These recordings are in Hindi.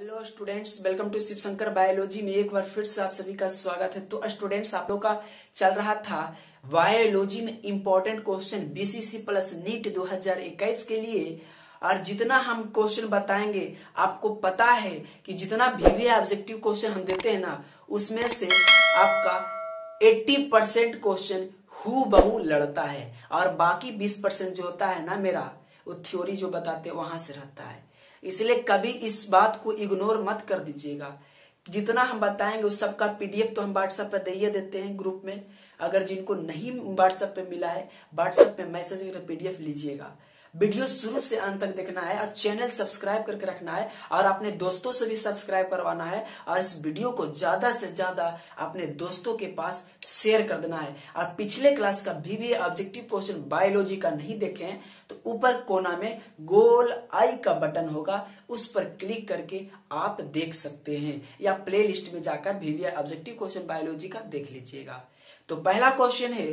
Hello students, welcome to Shivshankar biology में एक बार फिर से आप सभी का स्वागत है। तो स्टूडेंट्स, आप लोगों का चल रहा था बायोलॉजी में important question BC plus NEET 2021 के लिए। और जितना हम क्वेश्चन बताएंगे, आपको पता है कि जितना भी ऑब्जेक्टिव क्वेश्चन हम देते हैं ना, उसमें से आपका 80% क्वेश्चन हूबहू लड़ता है और बाकी 20% जो होता है ना मेरा, वो थ्योरी जो बताते हैं वहां से रहता है। इसलिए कभी इस बात को इग्नोर मत कर दीजिएगा। जितना हम बताएंगे उस सबका पीडीएफ तो हम व्हाट्सएप पे दे देते हैं ग्रुप में। अगर जिनको नहीं व्हाट्सएप पे मिला है, व्हाट्सएप पे मैसेज करके पीडीएफ लीजिएगा। वीडियो शुरू से अंत तक देखना है और चैनल सब्सक्राइब करके रखना है और अपने दोस्तों से भी सब्सक्राइब करवाना है और इस वीडियो को ज्यादा से ज्यादा अपने दोस्तों के पास शेयर कर देना है। और पिछले क्लास का भी ऑब्जेक्टिव क्वेश्चन बायोलॉजी का नहीं देखें तो ऊपर कोना में गोल आई का बटन होगा, उस पर क्लिक करके आप देख सकते हैं या प्ले लिस्ट में जाकर भी ऑब्जेक्टिव क्वेश्चन बायोलॉजी का देख लीजिएगा। तो पहला क्वेश्चन है,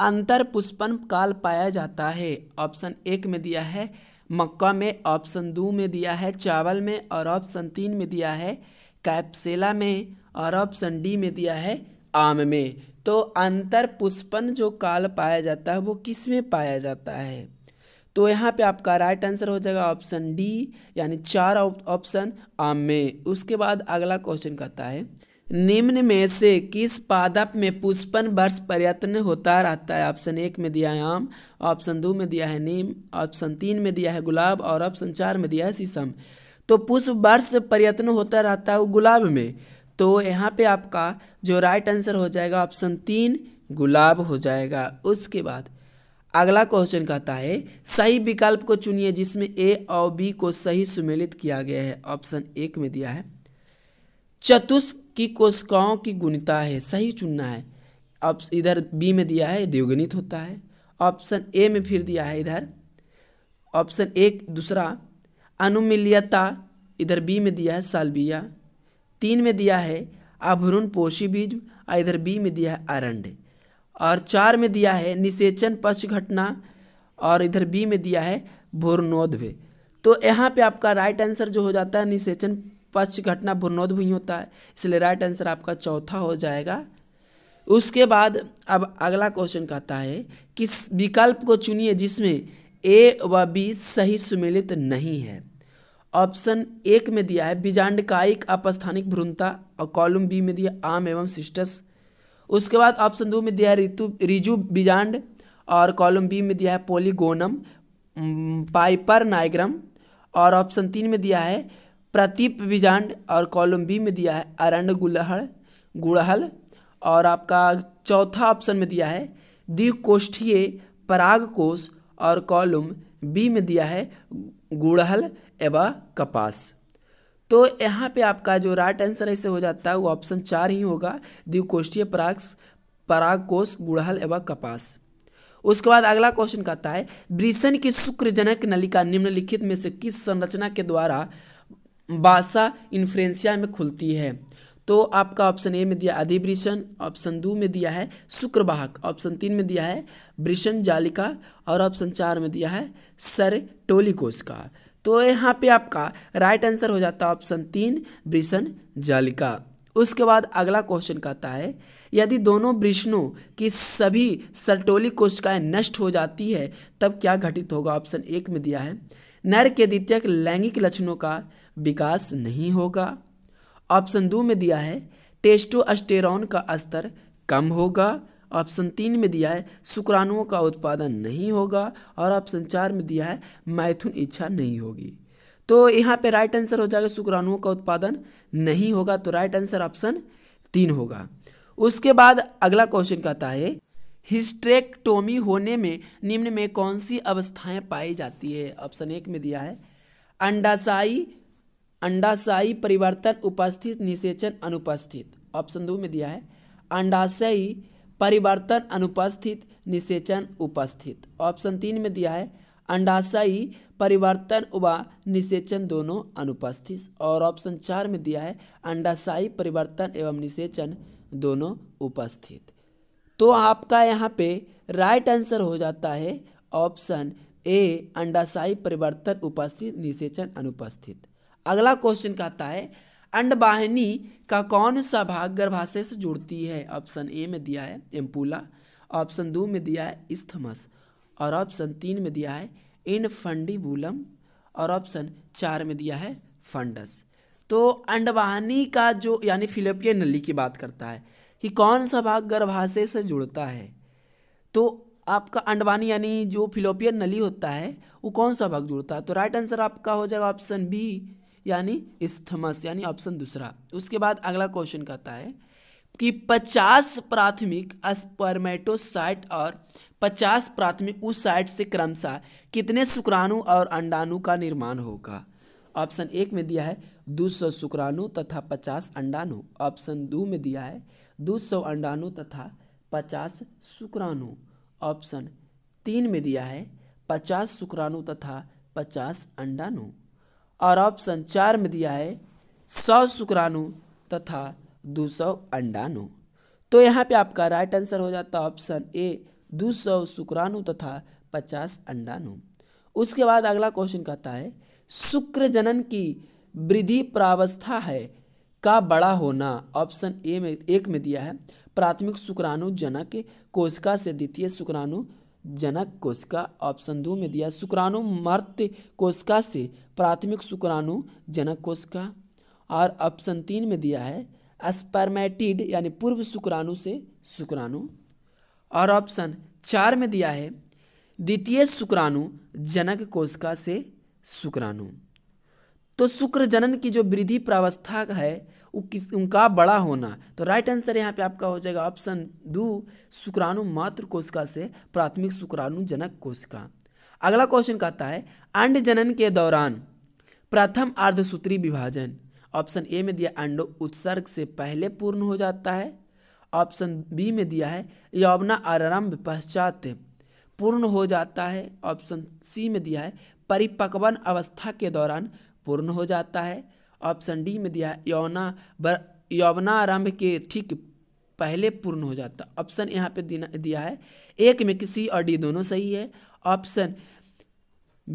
अंतर पुष्पन काल पाया जाता है। ऑप्शन 1 में दिया है मक्का में, ऑप्शन 2 में दिया है चावल में और ऑप्शन 3 में दिया है कैप्सेला में और ऑप्शन डी में दिया है आम में। तो अंतर पुष्पन जो काल पाया जाता है वो किस में पाया जाता है? तो यहाँ पे आपका राइट आंसर हो जाएगा ऑप्शन डी, यानी 4 ऑप्शन आम में। उसके बाद अगला क्वेश्चन कहता है, निम्न में से किस पादप में पुष्पन वर्ष प्रयत्न होता रहता है? ऑप्शन 1 में दिया है आम, ऑप्शन 2 में दिया है नीम, ऑप्शन 3 में दिया है गुलाब और ऑप्शन 4 में दिया है शीशम। तो पुष्प वर्ष प्रयत्न होता रहता है वो गुलाब में। तो यहाँ पे आपका जो राइट आंसर हो जाएगा ऑप्शन 3 गुलाब हो जाएगा। उसके बाद अगला क्वेश्चन कहता है, सही विकल्प को चुनिए जिसमें ए और बी को सही सुमेलित किया गया है। ऑप्शन 1 में दिया है चतुष्क की कोशिकाओं की गुणिता है, सही चुनना है। अब इधर बी में दिया है द्विगुणित होता है। ऑप्शन ए में फिर दिया है इधर ऑप्शन 1 दूसरा अनुमीलियता, इधर बी में दिया है साल्विया। 3 में दिया है अभ्रूण पोषी बीज और इधर बी में दिया है अरंड। और 4 में दिया है निषेचन पक्ष घटना और इधर बी में दिया है भ्रूणोद्भव। तो यहाँ पे आपका राइट आंसर जो हो जाता है निषेचन पक्ष घटना भ्रूणोद्भव होता है, इसलिए राइट आंसर आपका चौथा हो जाएगा। उसके बाद अब अगला क्वेश्चन कहता है, किस विकल्प को चुनिए जिसमें ए व बी सही सुमेलित नहीं है। ऑप्शन 1 में दिया है बीजांडकायिक अपस्थानिक भ्रूणता और कॉलम बी में दिया आम एवं सिस्टस। उसके बाद ऑप्शन 2 में दिया है रिजु बीजांड और कॉलम बी में दिया है पोलीगोनम पाइपर नाइग्रम। और ऑप्शन 3 में दिया है प्रतीप बीजांड और कॉलम बी में दिया है अरंड गुड़हल। और आपका चौथा ऑप्शन में दिया है द्विकोष्ठीय परागकोश और कॉलम बी में दिया है गुड़हल एवं कपास। तो यहाँ पे आपका जो राइट आंसर ऐसे हो जाता है वो ऑप्शन 4 ही होगा, द्विकोष्ठीय परागकोश गुड़हल एवं कपास। उसके बाद अगला क्वेश्चन कहता है, वृषण की शुक्रजनक नलिका निम्नलिखित में से किस संरचना के द्वारा बासा इन्फ्लुएंजा में खुलती है? तो आपका ऑप्शन ए में दिया अधिवृषण, ऑप्शन 2 में दिया है शुक्रवाहक, ऑप्शन 3 में दिया है वृषण जालिका और ऑप्शन 4 में दिया है सरटोली कोशिका। तो यहाँ पे आपका राइट आंसर हो जाता है ऑप्शन 3 वृषण जालिका। उसके बाद अगला क्वेश्चन कहता है, यदि दोनों वृषणों की सभी सरटोली कोशिकाएं नष्ट हो जाती है तब क्या घटित होगा? ऑप्शन 1 में दिया है नर के द्वितीयक लैंगिक लक्षणों का विकास नहीं होगा। ऑप्शन 2 में दिया है टेस्टोस्टेरॉन का स्तर कम होगा। ऑप्शन 3 में दिया है शुक्राणुओं का उत्पादन नहीं होगा और ऑप्शन 4 में दिया है मैथुन इच्छा नहीं होगी। तो यहाँ पे राइट आंसर हो जाएगा शुक्राणुओं का उत्पादन नहीं होगा, तो राइट आंसर ऑप्शन 3 होगा। उसके बाद अगला क्वेश्चन कहता है, हिस्टेरेक्टोमी होने में निम्न में कौन सी अवस्थाएं पाई जाती है? ऑप्शन 1 में दिया है अंडाशयी परिवर्तन उपस्थित निषेचन अनुपस्थित। ऑप्शन 2 में दिया है अंडाशयी परिवर्तन अनुपस्थित निषेचन उपस्थित। ऑप्शन 3 में दिया है अंडाशयी परिवर्तन व निषेचन दोनों अनुपस्थित। और ऑप्शन 4 में दिया है अंडाशयी परिवर्तन एवं निषेचन दोनों उपस्थित। तो आपका यहाँ पे राइट आंसर हो जाता है ऑप्शन ए अंडाशयी परिवर्तन उपस्थित निषेचन अनुपस्थित। अगला क्वेश्चन कहता है अंडवाहिनी का कौन सा भाग गर्भाशय से जुड़ती है। ऑप्शन ए में दिया है एम्पुला, ऑप्शन दो में दिया है इस्थमस, और ऑप्शन तीन में दिया है इनफंडिबुलम, और ऑप्शन चार में दिया है फंडस। तो अंडवाहिनी का जो यानी फीलोपियन नली की बात करता है कि कौन सा भाग गर्भाशय से जुड़ता है। तो आपका अंडवाहिनी यानी जो फीलोपियन नली होता है वो कौन सा भाग जुड़ता है। तो राइट आंसर आपका हो जाएगा ऑप्शन बी यानी इस्थमस यानी ऑप्शन दूसरा। उसके बाद अगला क्वेश्चन कहता है कि 50 प्राथमिक स्पर्मेटोसाइट और 50 प्राथमिक ओसाइट से क्रमशः कितने शुक्राणु और अंडाणु का निर्माण होगा। ऑप्शन एक में दिया है 200 शुक्राणु तथा 50 अंडाणु, ऑप्शन दो में दिया है 200 अंडाणु तथा 50 शुक्राणु, ऑप्शन तीन में दिया है 50 शुक्राणु तथा 50 अंडाणु, और ऑप्शन चार में दिया है 100 शुक्राणु तथा 200 अंडाणु। तो यहाँ पे आपका राइट आंसर हो जाता है ऑप्शन ए 200 शुक्राणु तथा 50 अंडाणु। उसके बाद अगला क्वेश्चन कहता है शुक्र जनन की वृद्धि प्रावस्था है का बड़ा होना। ऑप्शन ए में एक में दिया है प्राथमिक शुक्राणु जनक कोशिका से द्वितीय शुक्राणु जनक कोशिका, ऑप्शन दो में दिया शुक्राणु मर्त्य कोशिका से प्राथमिक शुक्राणु जनक कोशिका, और ऑप्शन तीन में दिया है स्पर्मेटिड यानी पूर्व शुक्राणु से शुक्राणु, और ऑप्शन चार में दिया है द्वितीय शुक्राणु जनक कोशिका से शुक्राणु। तो शुक्र जनन की जो वृद्धि प्रावस्था है वो किस उनका बड़ा होना। तो राइट आंसर यहाँ पे आपका हो जाएगा ऑप्शन दो शुक्राणु मात्र कोशिका से प्राथमिक शुक्राणु जनक कोशिका। अगला क्वेश्चन कहता है अंड जनन के दौरान प्रथम अर्धसूत्री विभाजन। ऑप्शन ए में दिया अंडो उत्सर्ग से पहले पूर्ण हो जाता है, ऑप्शन बी में दिया है यौवना आरंभ पश्चात पूर्ण हो जाता है, ऑप्शन सी में दिया है परिपक्वन अवस्था के दौरान पूर्ण हो जाता है, ऑप्शन डी में दिया है यौवनारंभ के ठीक पहले पूर्ण हो जाता है। ऑप्शन यहाँ पे दिया है एक में किसी और डी दोनों सही है, ऑप्शन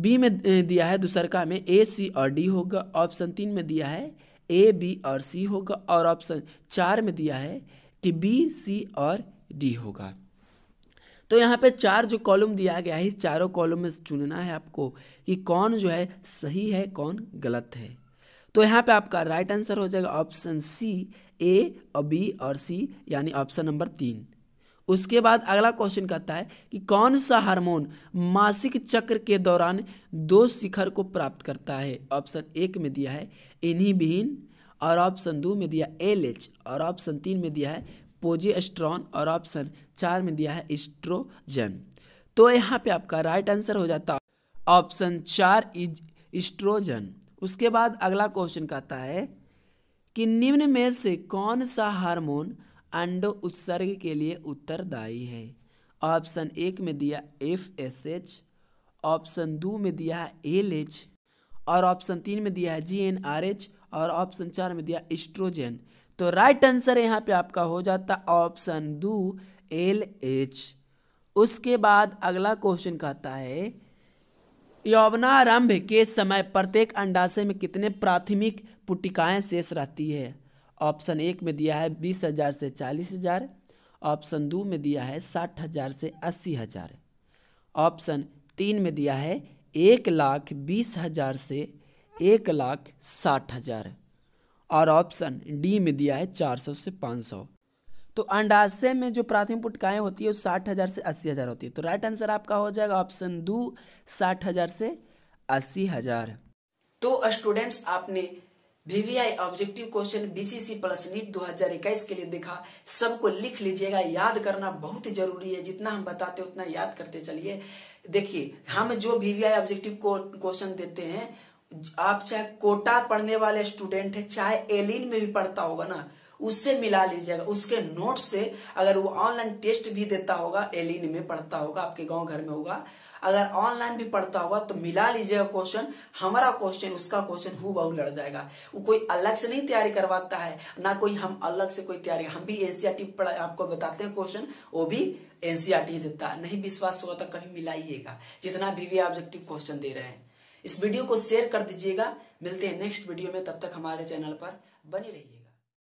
बी में दिया है दूसरका में ए सी और डी होगा, ऑप्शन तीन में दिया है ए बी और सी होगा, और ऑप्शन चार में दिया है कि बी सी और डी होगा। तो यहाँ पे चार जो कॉलम दिया गया है इस चारों कॉलम में चुनना है आपको कि कौन जो है सही है कौन गलत है। तो यहाँ पे आपका राइट आंसर हो जाएगा ऑप्शन सी ए और बी और सी यानी ऑप्शन नंबर तीन। उसके बाद अगला क्वेश्चन कहता है कि कौन सा हार्मोन मासिक चक्र के दौरान दो शिखर को प्राप्त करता है। ऑप्शन एक में दिया है इनहिबिन, और ऑप्शन दो में दिया एलएच, और ऑप्शन तीन में दिया है प्रोजेस्टेरॉन, और ऑप्शन चार में दिया है एस्ट्रोजन। तो यहाँ पे आपका राइट आंसर हो जाता है ऑप्शन चार एस्ट्रोजन। उसके बाद अगला क्वेश्चन कहता है कि निम्न में से कौन सा हार्मोन अंडो उत्सर्ग के लिए उत्तरदायी है। ऑप्शन एक में दिया FSH, ऑप्शन दो में दिया है LH, और ऑप्शन तीन में दिया है GnRH, और ऑप्शन चार में दिया एस्ट्रोजन। तो राइट आंसर यहाँ पे आपका हो जाता ऑप्शन दो LH। उसके बाद अगला क्वेश्चन कहता है यौवनारंभ के समय प्रत्येक अंडाशय में कितने प्राथमिक पुटिकाएँ शेष रहती है। ऑप्शन एक में दिया है 20,000 से 40,000, ऑप्शन दो में दिया है 60,000 से 80,000, ऑप्शन तीन में दिया है 1,20,000 से 1,60,000, और ऑप्शन डी में दिया है 400 से 500। तो अंडाशय में जो प्राथमिक पुटिकाएँ होती है वो 60,000 से 80,000 होती है। तो राइट आंसर आपका हो जाएगा ऑप्शन दो 60,000 से 80,000। तो स्टूडेंट्स आपने VVI objective question BCC plus NEET 2021 के लिए देखा। सबको लिख लीजिएगा, याद करना बहुत जरूरी है, जितना हम बताते उतना याद करते चलिए। देखिए हम जो VVI ऑब्जेक्टिव क्वेश्चन देते हैं, आप चाहे कोटा पढ़ने वाले स्टूडेंट है चाहे एलिन में भी पढ़ता होगा ना, उससे मिला लीजिएगा, उसके नोट से। अगर वो ऑनलाइन टेस्ट भी देता होगा, एलिन में पढ़ता होगा, आपके गाँव घर में होगा, अगर ऑनलाइन भी पढ़ता होगा तो मिला लीजिएगा क्वेश्चन। हमारा क्वेश्चन उसका क्वेश्चन हूबहू लड़ जाएगा। वो कोई अलग से नहीं तैयारी करवाता है, ना कोई हम अलग से कोई तैयारी। हम भी एनसीईआरटी आपको बताते हैं क्वेश्चन, वो भी एनसीईआरटी देता है। नहीं विश्वास हुआ तो कभी मिलाइएगा, जितना भी ऑब्जेक्टिव क्वेश्चन दे रहे हैं। इस वीडियो को शेयर कर दीजिएगा। मिलते हैं नेक्स्ट वीडियो में, तब तक हमारे चैनल पर बने रहिए।